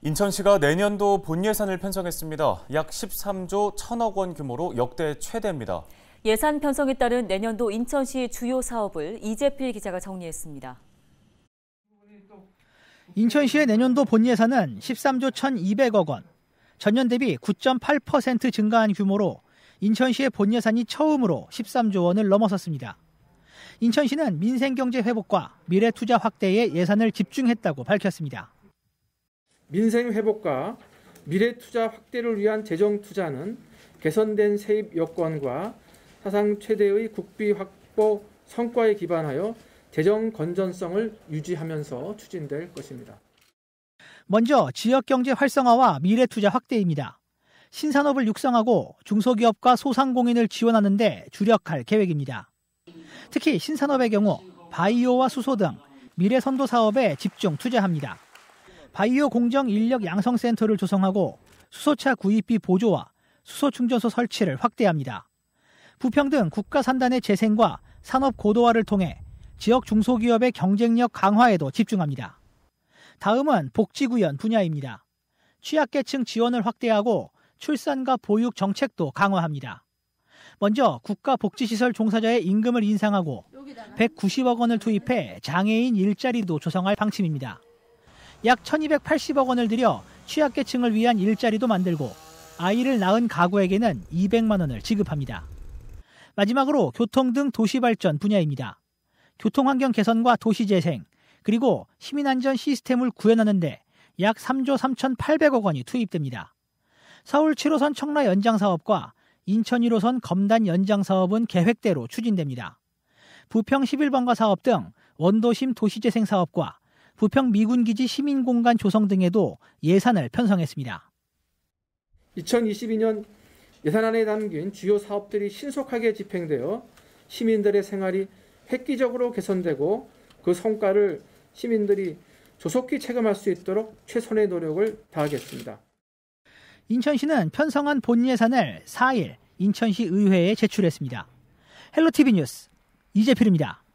인천시가 내년도 본 예산을 편성했습니다. 약 13조 1,000억 원 규모로 역대 최대입니다. 예산 편성에 따른 내년도 인천시 주요 사업을 이재필 기자가 정리했습니다. 인천시의 내년도 본 예산은 13조 1,200억 원, 전년 대비 9.8% 증가한 규모로 인천시의 본 예산이 처음으로 13조 원을 넘어섰습니다. 인천시는 민생경제 회복과 미래투자 확대에 예산을 집중했다고 밝혔습니다. 민생 회복과 미래투자 확대를 위한 재정 투자는 개선된 세입 여건과 사상 최대의 국비 확보 성과에 기반하여 재정 건전성을 유지하면서 추진될 것입니다. 먼저 지역경제 활성화와 미래투자 확대입니다. 신산업을 육성하고 중소기업과 소상공인을 지원하는 데 주력할 계획입니다. 특히 신산업의 경우 바이오와 수소 등 미래선도 사업에 집중 투자합니다. 바이오 공정 인력 양성센터를 조성하고 수소차 구입비 보조와 수소충전소 설치를 확대합니다. 부평등 국가산단의 재생과 산업 고도화를 통해 지역 중소기업의 경쟁력 강화에도 집중합니다. 다음은 복지구현 분야입니다. 취약계층 지원을 확대하고 출산과 보육 정책도 강화합니다. 먼저 국가복지시설 종사자의 임금을 인상하고 190억 원을 투입해 장애인 일자리도 조성할 방침입니다. 약 1,280억 원을 들여 취약계층을 위한 일자리도 만들고 아이를 낳은 가구에게는 200만 원을 지급합니다. 마지막으로 교통 등 도시발전 분야입니다. 교통환경 개선과 도시재생, 그리고 시민안전 시스템을 구현하는 데 약 3조 3,800억 원이 투입됩니다. 서울 7호선 청라 연장사업과 인천 1호선 검단 연장사업은 계획대로 추진됩니다. 부평 11번가 사업 등 원도심 도시재생 사업과 부평 미군기지 시민공간 조성 등에도 예산을 편성했습니다. 2022년 예산안에 담긴 주요 사업들이 신속하게 집행되어 시민들의 생활이 획기적으로 개선되고 그 성과를 시민들이 조속히 체감할 수 있도록 최선의 노력을 다하겠습니다. 인천시는 편성한 본 예산을 4일 인천시 의회에 제출했습니다. 헬로TV뉴스 이재필입니다.